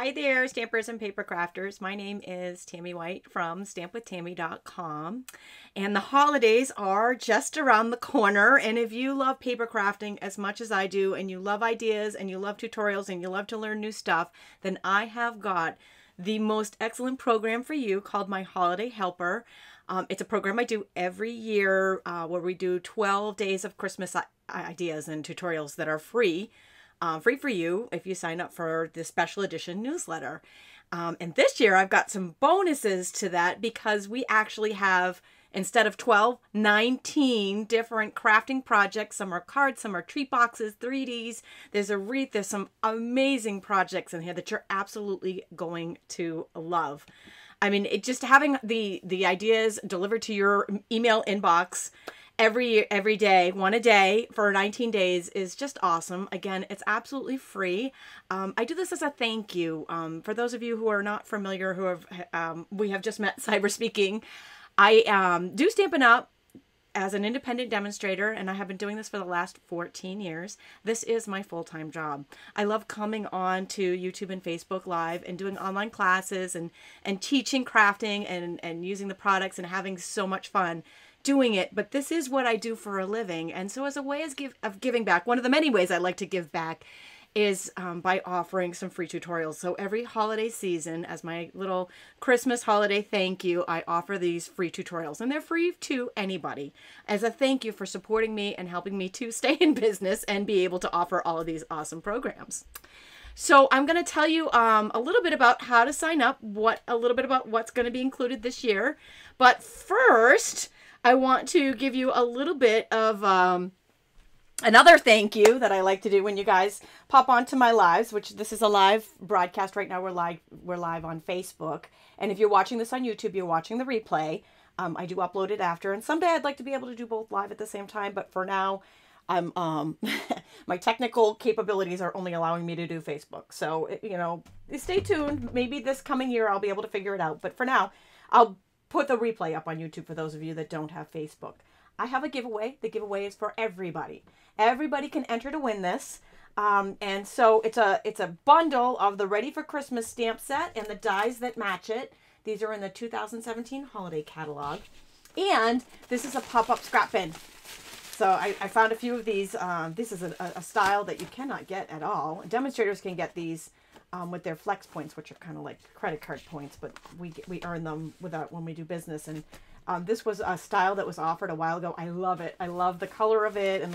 Hi there, stampers and paper crafters. My name is Tami White from stampwithtami.com, and the holidays are just around the corner. And if you love paper crafting as much as I do, and you love ideas and you love tutorials and you love to learn new stuff, then I have got the most excellent program for you called My Holiday Helper. It's a program I do every year where we do 12 days of Christmas ideas and tutorials that are free. Free for you if you sign up for the special edition newsletter. And this year I've got some bonuses to that because we actually have, instead of 12, 19 different crafting projects. Some are cards, some are treat boxes, 3Ds. There's a wreath. There's some amazing projects in here that you're absolutely going to love. I mean, it just having the ideas delivered to your email inbox every day, one a day for 19 days is just awesome. Again, it's absolutely free. I do this as a thank you. For those of you who are not familiar, who have we have just met cyber speaking, I do Stampin' Up! As an independent demonstrator, and I have been doing this for the last 14 years. This is my full-time job. I love coming on to YouTube and Facebook Live and doing online classes and teaching crafting and using the products and having so much fun doing it, but this is what I do for a living. And so as a way of giving back, one of the many ways I like to give back is by offering some free tutorials. So every holiday season, as my little Christmas holiday thank you, I offer these free tutorials, and they're free to anybody as a thank you for supporting me and helping me to stay in business and be able to offer all of these awesome programs. So I'm going to tell you a little bit about how to sign up, a little bit about what's going to be included this year. But first, I want to give you a little bit of another thank you that I like to do when you guys pop onto my lives, which this is a live broadcast right now. We're live on Facebook. And if you're watching this on YouTube, you're watching the replay. I do upload it after. And someday I'd like to be able to do both live at the same time. But for now, I'm my technical capabilities are only allowing me to do Facebook. So, you know, stay tuned. Maybe this coming year I'll be able to figure it out. But for now, I'll put the replay up on YouTube for those of you that don't have Facebook. I have a giveaway. The giveaway is for everybody. Everybody can enter to win this. And so it's a bundle of the Ready for Christmas stamp set and the dies that match it. These are in the 2017 holiday catalog. And this is a pop-up scrap bin. So I found a few of these. This is a style that you cannot get at all. Demonstrators can get these with their flex points, which are kind of like credit card points, but we earn them when we do business. And this was a style that was offered a while ago. I love it. I love the color of it and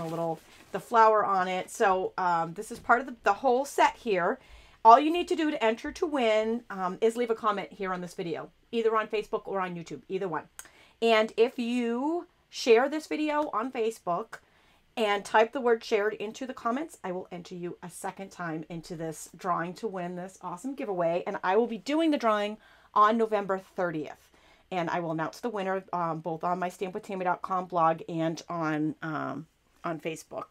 the flower on it. So this is part of the whole set here. All you need to do to enter to win is leave a comment here on this video, either on Facebook or on YouTube, either one. And if you share this video on Facebook and type the word shared into the comments, I will enter you a second time into this drawing to win this awesome giveaway. And I will be doing the drawing on November 30th. And I will announce the winner both on my stampwithtami.com blog and on Facebook.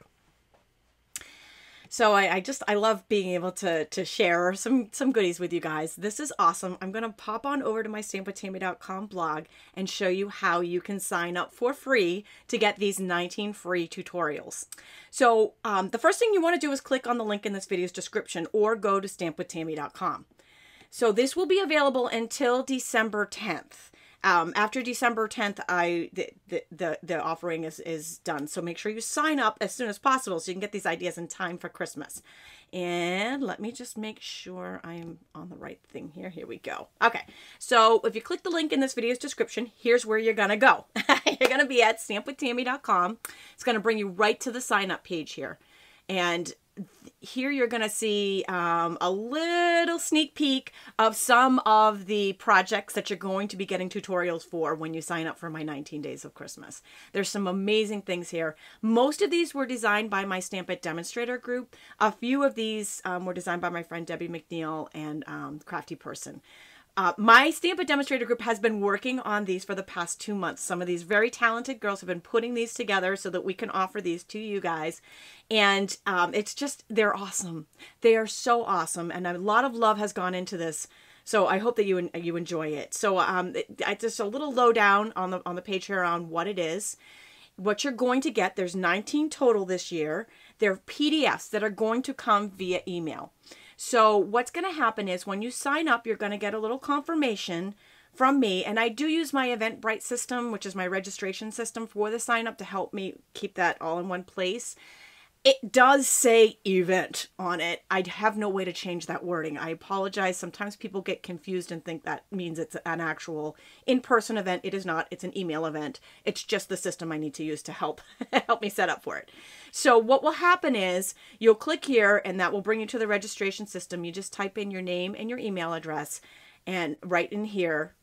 So I love being able to share some goodies with you guys. This is awesome. I'm going to pop on over to my stampwithtami.com blog and show you how you can sign up for free to get these 19 free tutorials. So the first thing you want to do is click on the link in this video's description or go to stampwithtami.com. So this will be available until December 10th. After December 10th, the offering is done. So make sure you sign up as soon as possible so you can get these ideas in time for Christmas. And let me just make sure I'm on the right thing here. Here we go. Okay. So if you click the link in this video's description, here's where you're going to go. You're going to be at stampwithtami.com. It's going to bring you right to the sign up page here. And here you're going to see a little sneak peek of some of the projects that you're going to be getting tutorials for when you sign up for my 19 Days of Christmas. There's some amazing things here. Most of these were designed by my Stamp It Demonstrator group. A few of these were designed by my friend Debbie McNeil and Crafty Person. My Stamp It Demonstrator group has been working on these for the past 2 months. Some of these very talented girls have been putting these together so that we can offer these to you guys. And it's just, they're awesome. They are so awesome. And a lot of love has gone into this. So I hope that you enjoy it. So just a little lowdown on the page here on what it is. What you're going to get, there's 19 total this year. They're PDFs that are going to come via email. So what's going to happen is when you sign up, you're going to get a little confirmation from me. And I do use my Eventbrite system, which is my registration system for the sign up, to help me keep that all in one place. It does say event on it. I have no way to change that wording. I apologize. Sometimes people get confused and think that means it's an actual in-person event. It is not. It's an email event. It's just the system I need to use to help me set up for it. So what will happen is you'll click here and that will bring you to the registration system. You just type in your name and your email address, and right in here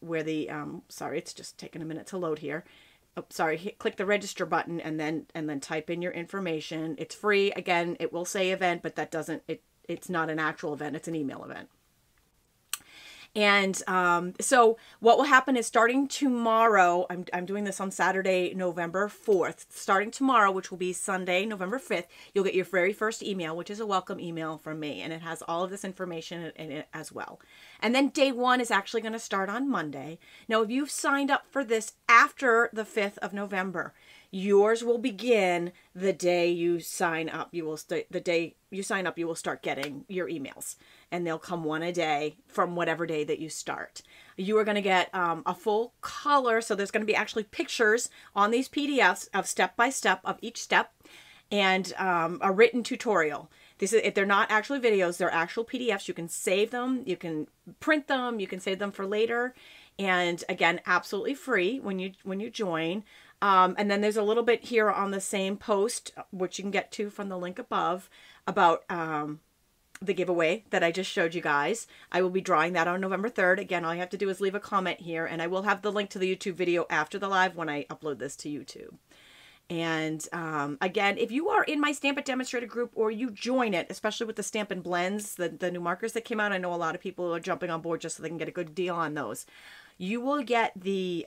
where the, sorry, it's just taking a minute to load here. Oh, sorry, click the register button and then type in your information. It's free. Again, it will say event, but that doesn't, it's not an actual event. It's an email event. And so what will happen is starting tomorrow, I'm doing this on Saturday, November 4th, starting tomorrow, which will be Sunday, November 5th, you'll get your very first email, which is a welcome email from me. And it has all of this information in it as well. And then day one is actually going to start on Monday. Now, if you've signed up for this after the 5th of November, yours will begin the day you sign up. You will the day you sign up, you will start getting your emails, and they'll come one a day from whatever day that you start. You are going to get a full color. So there's going to be actually pictures on these PDFs of step-by-step of each step, and a written tutorial. This is, if they're not actually videos, they're actual PDFs. You can save them. You can print them. You can save them for later. And again, absolutely free when you join. And then there's a little bit here on the same post, which you can get to from the link above, about the giveaway that I just showed you guys. I will be drawing that on November 3rd. Again, all you have to do is leave a comment here, and I will have the link to the YouTube video after the live when I upload this to YouTube. And again, if you are in my Stampin' Demonstrator group, or you join it, especially with the Stampin' Blends, the new markers that came out, I know a lot of people are jumping on board just so they can get a good deal on those. You will get the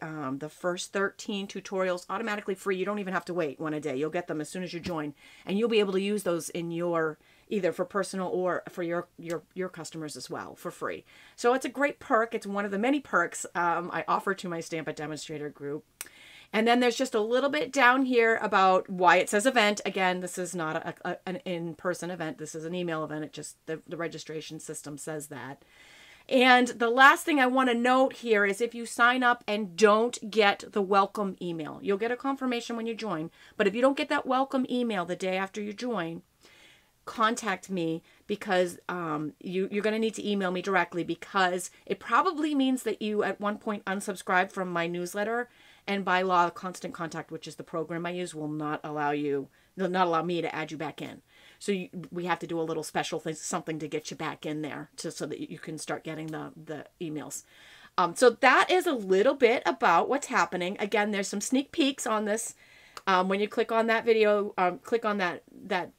first 13 tutorials automatically free. You don't even have to wait one a day. You'll get them as soon as you join, and you'll be able to use those in your, either for personal or for your customers as well, for free. So it's a great perk. It's one of the many perks I offer to my Stampin' Demonstrator group. And then there's just a little bit down here about why it says event. Again, this is not an in-person event. This is an email event. It just, the registration system says that. And the last thing I want to note here is if you sign up and don't get the welcome email, you'll get a confirmation when you join. But if you don't get that welcome email the day after you join, contact me, because you're going to need to email me directly, because it probably means that you at one point unsubscribed from my newsletter. And by law, Constant Contact, which is the program I use, will not allow you, will not allow me to add you back in. So we have to do a little special thing, something to get you back in there, so that you can start getting the emails. So that is a little bit about what's happening. Again, there's some sneak peeks on this. When you click on that video, click on that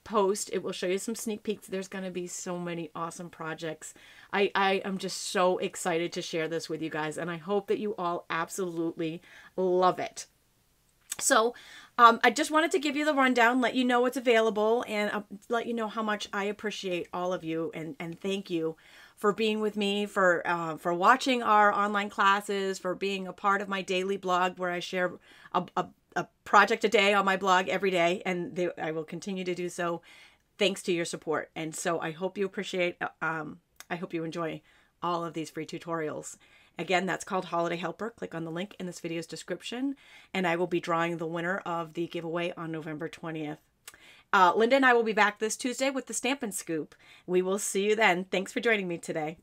post, it will show you some sneak peeks. There's going to be so many awesome projects. I am just so excited to share this with you guys, and I hope that you all absolutely love it. So I just wanted to give you the rundown, let you know what's available, and let you know how much I appreciate all of you, and thank you for being with me, for watching our online classes, for being a part of my daily blog where I share a project a day on my blog every day, and I will continue to do so thanks to your support. And so I hope you appreciate, I hope you enjoy all of these free tutorials. Again, that's called Holiday Helper. Click on the link in this video's description, and I will be drawing the winner of the giveaway on November 20th. Linda and I will be back this Tuesday with the Stampin' Scoop. We will see you then. Thanks for joining me today.